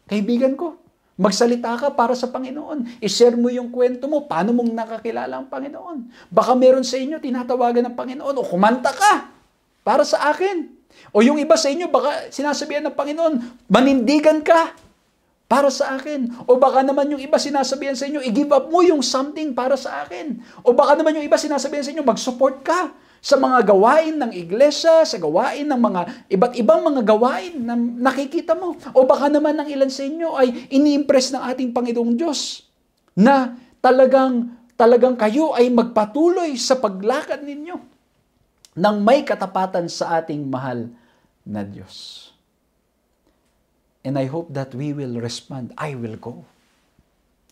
Kaibigan ko, magsalita ka para sa Panginoon. I-share mo yung kwento mo, paano mong nakakilala ang Panginoon. Baka meron sa inyo tinatawagan ng Panginoon o kumanta ka para sa akin. O yung iba sa inyo, baka sinasabihan ng Panginoon, manindigan ka para sa akin. O baka naman yung iba sinasabihan sa inyo, i-give up mo yung something para sa akin. O baka naman yung iba sinasabihan sa inyo, mag-support ka sa mga gawain ng iglesia, sa gawain ng mga iba't ibang mga gawain na nakikita mo. O baka naman ng ilan sa inyo ay ini-impress ng ating Panginoong Diyos na talagang kayo ay magpatuloy sa paglakad ninyo ng may katapatan sa ating mahal na Diyos. And I hope that we will respond, I will go.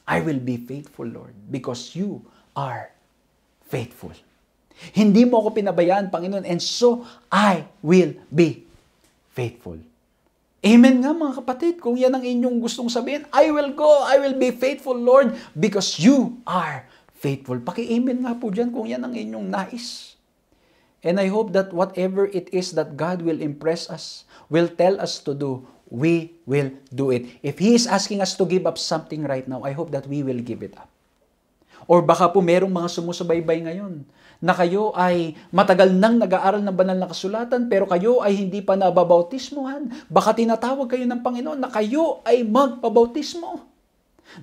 I will be faithful, Lord, because you are faithful. Hindi mo ako pinabayaan, Panginoon, and so I will be faithful. Amen nga mga kapatid, kung yan ang inyong gustong sabihin, I will go, I will be faithful, Lord, because you are faithful. Paki-amen nga po dyan kung yan ang inyong nais. And I hope that whatever it is that God will impress us, will tell us to do, we will do it. If He is asking us to give up something right now, I hope that we will give it up. Or baka po merong mga sumusubaybay ngayon na kayo ay matagal nang nag-aaral ng banal na kasulatan pero kayo ay hindi pa nababautismohan. Baka tinatawag kayo ng Panginoon na kayo ay magpabautismo,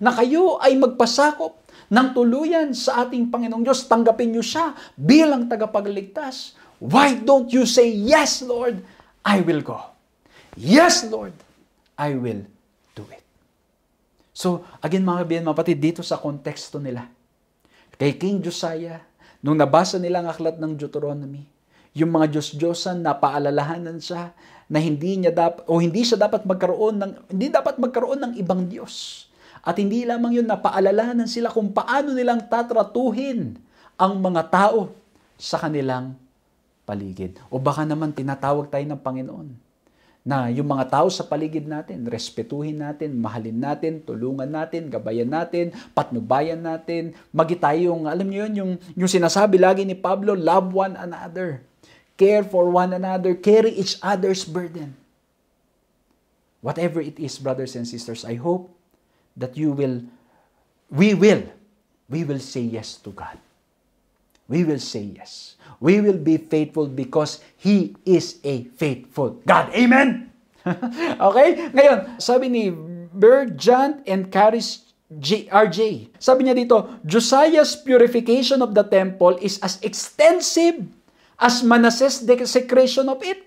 na kayo ay magpasakop ng tuluyan sa ating Panginoong Diyos. Tanggapin niyo siya bilang tagapagligtas. Why don't you say, yes, Lord, I will go. Yes, Lord, I will do it. So, again mga kaibigan, mapatid dito sa konteksto nila. Kay King Josiah, nung nabasa nila ang aklat ng Deuteronomy, yung mga Diyos-Diyosan na paalalahanan siya na hindi dapat magkaroon ng ibang Diyos. At hindi lamang yun, napaalalahanan sila kung paano nilang tatratuhin ang mga tao sa kanilang paligid. O baka naman tinatawag tayo ng Panginoon na yung mga tao sa paligid natin, respetuhin natin, mahalin natin, tulungan natin, gabayan natin, patnubayan natin, magitayong, alam niyo yun, yung sinasabi lagi ni Pablo, love one another, care for one another, carry each other's burden. Whatever it is, brothers and sisters, I hope that we will say yes to God. We will say yes. We will be faithful because He is a faithful God. Amen? Okay? Ngayon, sabi ni Berjant and Caris RJ, sabi niya dito, Josiah's purification of the temple is as extensive as Manasseh's desecration of it.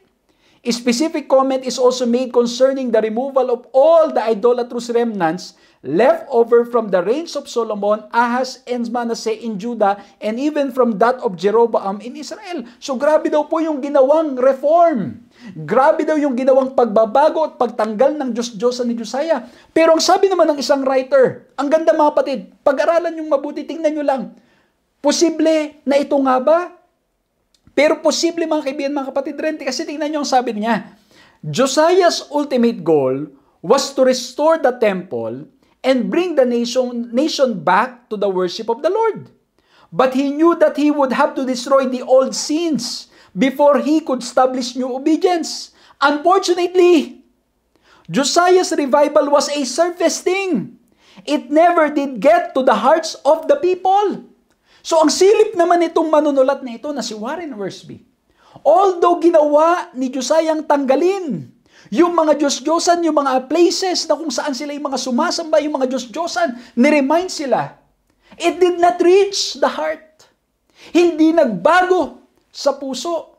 A specific comment is also made concerning the removal of all the idolatrous remnants left over from the reigns of Solomon, Ahaz, and Manasseh in Judah, and even from that of Jeroboam in Israel. So grabe daw po yung ginawang reform. Grabe daw yung ginawang pagbabago at pagtanggal ng Diyos-Diyosan ni Josiah. Pero ang sabi naman ng isang writer, ang ganda mga kapatid, pag-aralan yung mabuti, tingnan nyo lang. Posible na ito nga ba? Pero posible mga kaibigan, mga kapatid rin, kasi tingnan nyo ang sabi niya. Josiah's ultimate goal was to restore the temple and bring the nation back to the worship of the Lord. But he knew that he would have to destroy the old sins before he could establish new obedience. Unfortunately, Josiah's revival was a surface thing. It never did get to the hearts of the people. So ang silip naman itong manunulat na ito na si Warren Wiersbe. Although ginawa ni Josiah ang tanggalin yung mga Diyos-Diyosan, yung mga places na kung saan sila yung mga sumasamba, yung mga Diyos-Diyosan, niremind sila. It did not reach the heart. Hindi nagbago sa puso.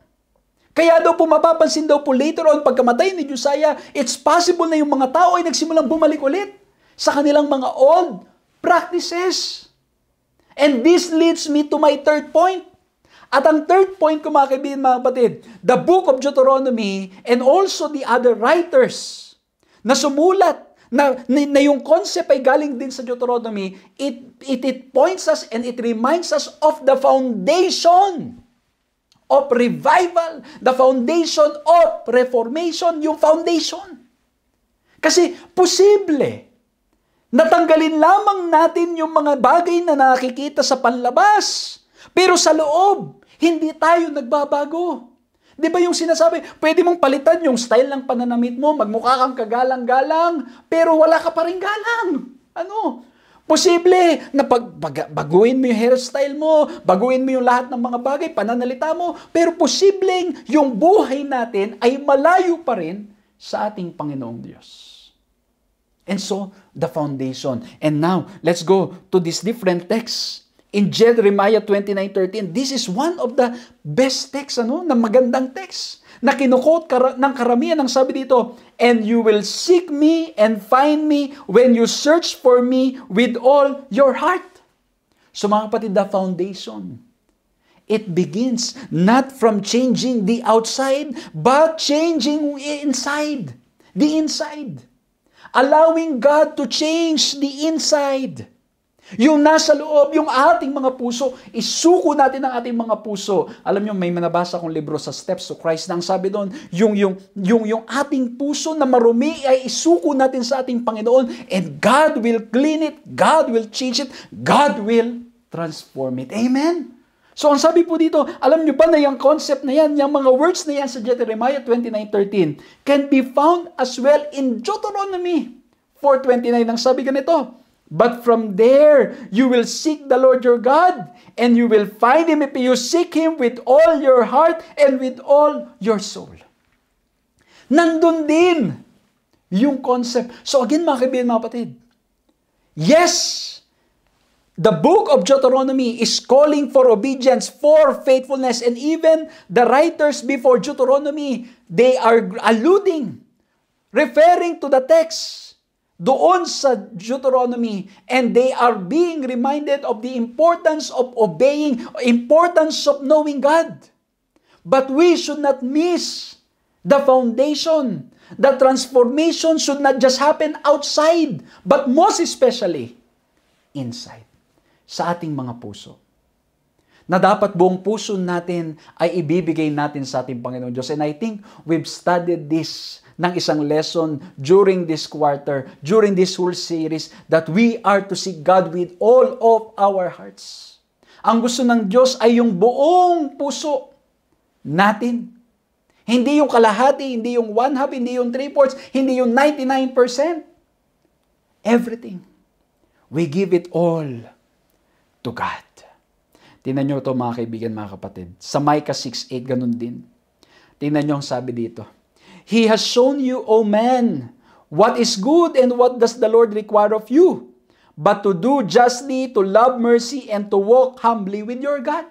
Kaya daw po mapapansin daw po later on pagkamatay ni Josiah, it's possible na yung mga tao ay nagsimulang bumalik ulit sa kanilang mga old practices. And this leads me to my third point. At ang third point ko mga kaibigan, mga kapatid, the book of Deuteronomy and also the other writers na sumulat na yung concept ay galing din sa Deuteronomy, it points us and it reminds us of the foundation of revival, the foundation of reformation, yung foundation. Kasi posible natanggalin lamang natin yung mga bagay na nakikita sa panlabas. Pero sa loob, hindi tayo nagbabago. Di ba yung sinasabi, pwede mong palitan yung style ng pananamit mo, magmukha kang kagalang-galang, pero wala ka pa rin galang. Ano? Posible na baguhin mo yung hairstyle mo, baguhin mo yung lahat ng mga bagay, pananalita mo, pero posibleng yung buhay natin ay malayo pa rin sa ating Panginoong Diyos. And so, the foundation. And now, let's go to these different texts. In Jeremiah 29:13, this is one of the best texts, na magandang text, na kinukot ng karamihan. Ang sabi dito, "And you will seek me and find me when you search for me with all your heart." So mga kapatid, the foundation, it begins not from changing the outside, but changing inside, the inside. Allowing God to change the inside. Yung nasa loob, yung ating mga puso, isuko natin ang ating mga puso. Alam nyo, may manabasa akong libro sa Steps to Christ na ang sabi doon, yung ating puso na marumi ay isuko natin sa ating Panginoon, and God will clean it, God will change it, God will transform it. Amen? So ang sabi po dito, alam nyo ba na yung concept na yan, yung mga words na yan sa Jeremiah 29:13 can be found as well in Deuteronomy 4:29. Ang sabi ganito, "But from there, you will seek the Lord your God, and you will find Him if you seek Him with all your heart and with all your soul." Nandun din yung concept. So again, mga kaibigan, mga kapatid, yes, the book of Deuteronomy is calling for obedience, for faithfulness, and even the writers before Deuteronomy, they are alluding, referring to the text doon sa Deuteronomy, and they are being reminded of the importance of obeying, importance of knowing God. But we should not miss the foundation. The transformation should not just happen outside, but most especially inside, sa ating mga puso. Na dapat buong puso natin ay ibibigay natin sa ating Panginoon Diyos. And I think we've studied this ng isang lesson during this quarter, during this whole series, that we are to seek God with all of our hearts. Ang gusto ng Diyos ay yung buong puso natin. Hindi yung kalahati, hindi yung one half, hindi yung 3/4, hindi yung 99%. Everything. We give it all to God. Tingnan nyo ito mga kaibigan, mga kapatid. Sa Micah 6:8, ganun din. Tingnan nyo ang sabi dito. "He has shown you, O man, what is good and what does the Lord require of you, but to do justly, to love mercy, and to walk humbly with your God."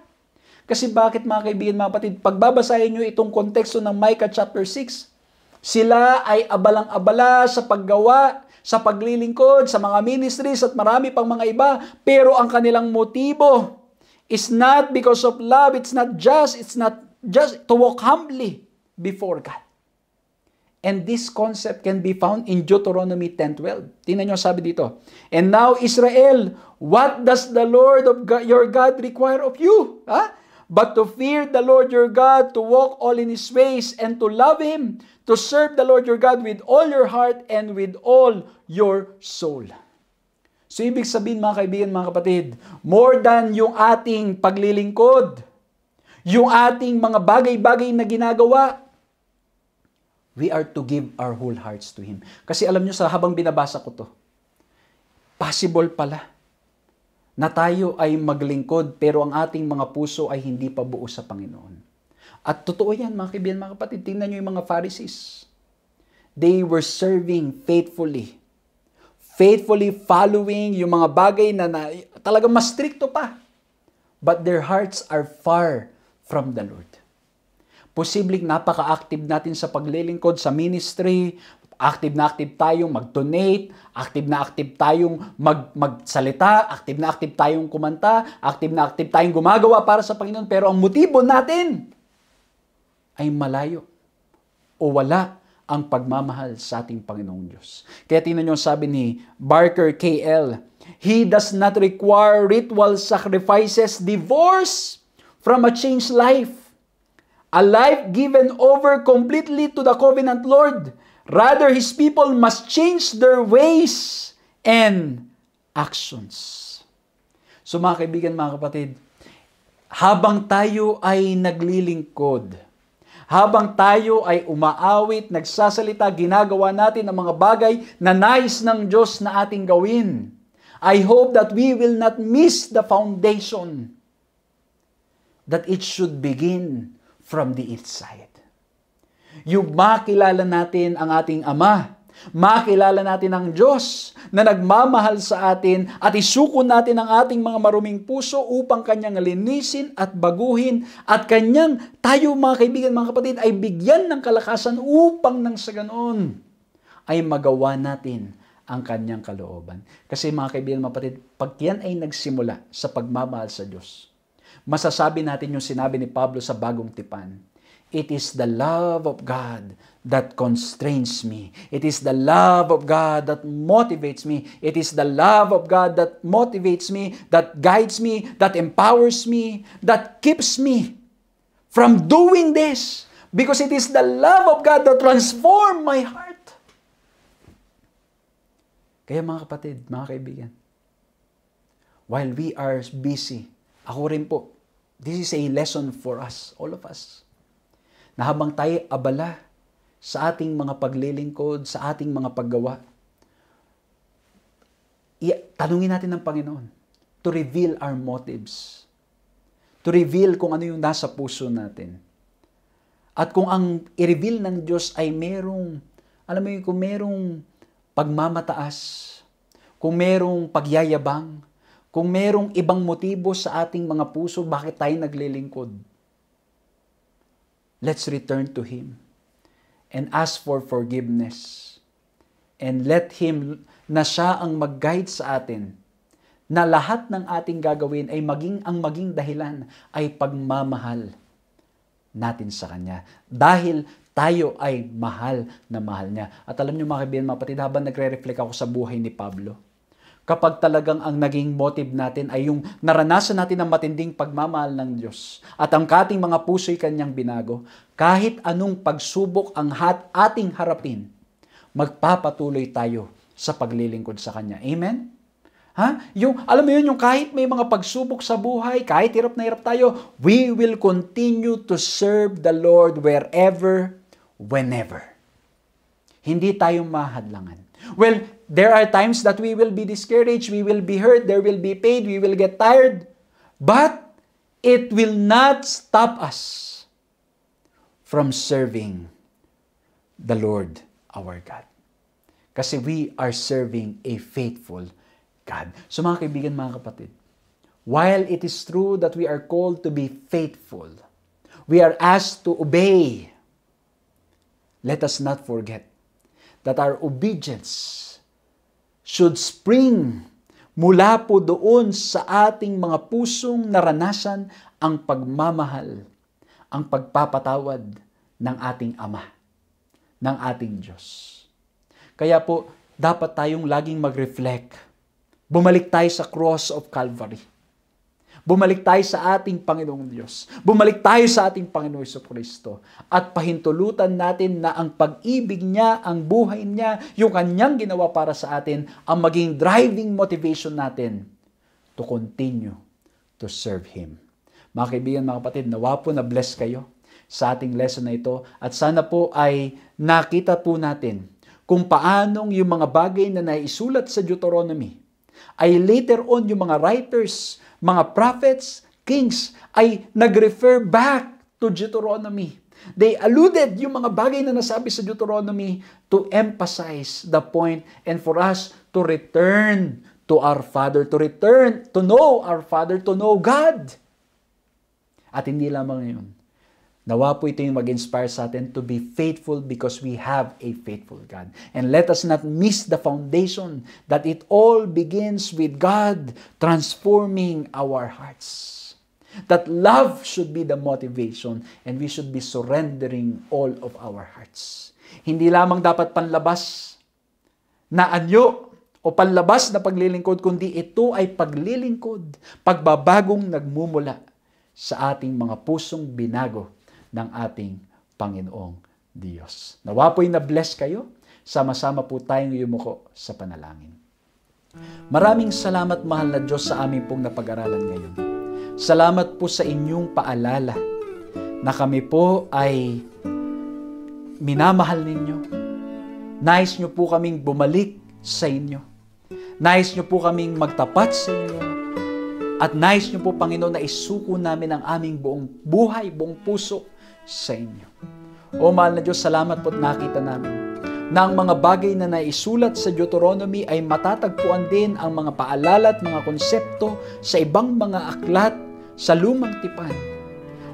Kasi bakit mga kaibigan, mga kapatid, pagbabasahin nyo itong konteksto ng Micah chapter 6, sila ay abalang-abala sa paggawa, sa paglilingkod, sa mga ministries, at marami pang mga iba, pero ang kanilang motibo is not because of love, it's not just to walk humbly before God. And this concept can be found in Deuteronomy 10:12. Tingnan nyo, sabi dito, "And now, Israel, what does the Lord your God require of you? but to fear the Lord your God, to walk all in His ways, and to love Him, to serve the Lord your God with all your heart and with all your soul. So, ibig sabihin mga kaibigan, mga kapatid, more than yung ating paglilingkod, yung ating mga bagay-bagay na ginagawa, we are to give our whole hearts to Him. Kasi alam nyo, sa habang binabasa ko to, possible pala na tayo ay maglingkod pero ang ating mga puso ay hindi pa buo sa Panginoon. At totoo yan, mga kaibigan, mga kapatid. Tingnan nyo yung mga Pharisees. They were serving faithfully. Faithfully following yung mga bagay na talaga mas stricto pa. But their hearts are far from the Lord. Posibleng napaka-active natin sa paglilingkod, sa ministry. Active na active tayong mag-donate, active na active tayong magsalita, active na active tayong kumanta, active na active tayong gumagawa para sa Panginoon. Pero ang motibo natin ay malayo o wala ang pagmamahal sa ating Panginoong Diyos. Kaya tingnan niyo ang sabi ni Barker KL, "He does not require ritual sacrifices divorced from a changed life, a life given over completely to the covenant Lord. Rather, His people must change their ways and actions." So mga kaibigan, mga kapatid, habang tayo ay naglilingkod, habang tayo ay umaawit, nagsasalita, ginagawa natin ang mga bagay na nais ng Diyos na ating gawin, I hope that we will not miss the foundation, that it should begin from the inside. Yung makilala natin ang ating Ama, makilala natin ang Diyos na nagmamahal sa atin at isuko natin ang ating mga maruming puso upang Kanyang linisin at baguhin at Kanyang tayo mga kaibigan, mga kapatid ay bigyan ng kalakasan upang nang sa ganoon ay magawa natin ang Kanyang kalooban. Kasi mga kaibigan, mga kapatid, pag yan ay nagsimula sa pagmamahal sa Diyos, masasabi natin yung sinabi ni Pablo sa Bagong Tipan, "It is the love of God that constrains me. It is the love of God that motivates me. It is the love of God that motivates me, that guides me, that empowers me, that keeps me from doing this. Because it is the love of God that transforms my heart." Kaya mga kapatid, mga kaibigan, while we are busy, ako rin po, this is a lesson for us, all of us, na habang tayo abala sa ating mga paglilingkod, sa ating mga paggawa, tanungin natin ng Panginoon to reveal our motives, to reveal kung ano yung nasa puso natin. At kung ang i-reveal ng Diyos ay merong, alam mo yun, kung merong pagmamataas, kung merong pagyayabang, kung merong ibang motibo sa ating mga puso, bakit tayo naglilingkod? Let's return to Him and ask for forgiveness. And let Him na siya ang mag-guide sa atin na lahat ng ating gagawin ay maging dahilan ay pagmamahal natin sa Kanya. Dahil tayo ay mahal na mahal Niya. At alam niyo mga kaibigan, mga kapatid, habang nagre-reflect ako sa buhay ni Pablo, kapag talagang ang naging motive natin ay yung naranasan natin ang matinding pagmamahal ng Diyos at ang ating mga puso'y Kanyang binago, kahit anong pagsubok ang ating harapin, magpapatuloy tayo sa paglilingkod sa Kanya. Amen? Yung, alam mo yun, yung kahit may mga pagsubok sa buhay, kahit hirap na hirap tayo, we will continue to serve the Lord wherever, whenever. Hindi tayo mahadlangan. Well, there are times that we will be discouraged, we will be hurt, there will be pain, we will get tired. But it will not stop us from serving the Lord our God. Kasi we are serving a faithful God. So mga kaibigan, mga kapatid, while it is true that we are called to be faithful, we are asked to obey, let us not forget that our obedience should spring mula po doon sa ating mga pusong naranasan ang pagmamahal, ang pagpapatawad ng ating Ama, ng ating Diyos. Kaya po, dapat tayong laging mag-reflect. Bumalik tayo sa cross of Calvary. Bumalik tayo sa ating Panginoong Diyos. Bumalik tayo sa ating Panginoong Jesucristo. At pahintulutan natin na ang pag-ibig niya, ang buhay niya, yung kanyang ginawa para sa atin, ang maging driving motivation natin to continue to serve Him. Mga kaibigan, mga kapatid, nawa po na bless kayo sa ating lesson na ito. At sana po ay nakita po natin kung paanong yung mga bagay na naisulat sa Deuteronomy ay later on yung mga writers, mga prophets, kings ay nag-refer back to Deuteronomy. They alluded yung mga bagay na nasabi sa Deuteronomy to emphasize the point and for us to return to our Father, to return to know our Father, to know God. At hindi lamang yun. Nawa po ito yung mag-inspire sa atin to be faithful because we have a faithful God. And let us not miss the foundation that it all begins with God transforming our hearts. That love should be the motivation and we should be surrendering all of our hearts. Hindi lamang dapat panlabas na anyo o panlabas na paglilingkod, kundi ito ay paglilingkod, pagbabagong nagmumula sa ating mga pusong binago ng ating Panginoong Diyos. Nawa po'y na-bless kayo. Sama-sama po tayong yumuko sa panalangin. Maraming salamat, mahal na Diyos, sa aming pong napag-aralan ngayon. Salamat po sa inyong paalala na kami po ay minamahal ninyo. Nais nyo po kaming bumalik sa inyo. Nais nyo po kaming magtapat sa inyo. At nais niyo po, Panginoon, na isuko namin ang aming buong buhay, buong puso sa inyo. O mahal na Diyos, salamat po at nakita namin na ang mga bagay na naisulat sa Deuteronomy ay matatagpuan din ang mga paalala at mga konsepto sa ibang mga aklat sa lumang tipan.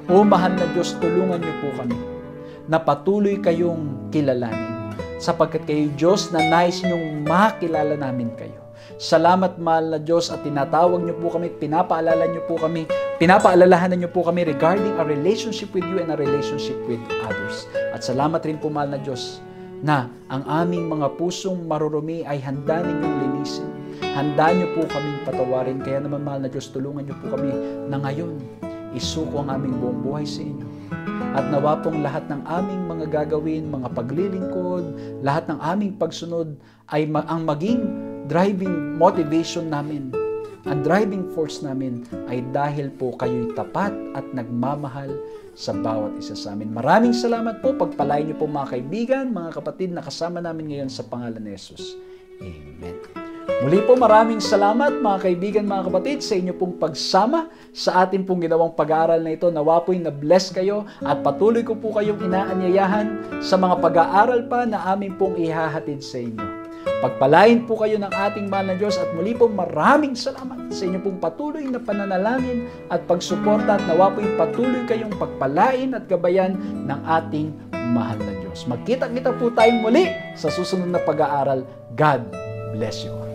O mahal na Diyos, tulungan niyo po kami na patuloy kayong kilalanin sapagkat kayo, Diyos, na nais niyong makilala namin kayo. Salamat, mahal na Diyos, at tinatawag niyo po kami, pinapaalala niyo po kami, pinapaalalahanan niyo po kami regarding our relationship with you and our relationship with others. At salamat rin po, mahal na Diyos, na ang aming mga pusong marurumi ay handa ninyong linisin. Handa niyo po kaming patawarin. Kaya naman, mahal na Diyos, tulungan niyo po kami na ngayon isuko ang aming buong buhay sa inyo. At nawa pong lahat ng aming mga gagawin, mga paglilingkod, lahat ng aming pagsunod ay ang maging driving motivation namin, ang driving force namin ay dahil po kayo'y tapat at nagmamahal sa bawat isa sa amin. Maraming salamat po. Pagpalain niyo po, mga kaibigan, mga kapatid na kasama namin ngayon, sa pangalan ni Jesus. Amen. Muli po, maraming salamat, mga kaibigan, mga kapatid, sa inyo pong pagsama sa ating pong ginawang pag-aaral na ito. Nawa po'y na-bless kayo at patuloy ko po kayong inaanyayahan sa mga pag-aaral pa na amin pong ihahatid sa inyo. Pagpalain po kayo ng ating mahal na Diyos at muli po maraming salamat sa inyo pong patuloy na pananalangin at pagsuporta at nawa po patuloy kayong pagpalain at gabayan ng ating mahal na Diyos. Magkita-kita po tayong muli sa susunod na pag-aaral. God bless you.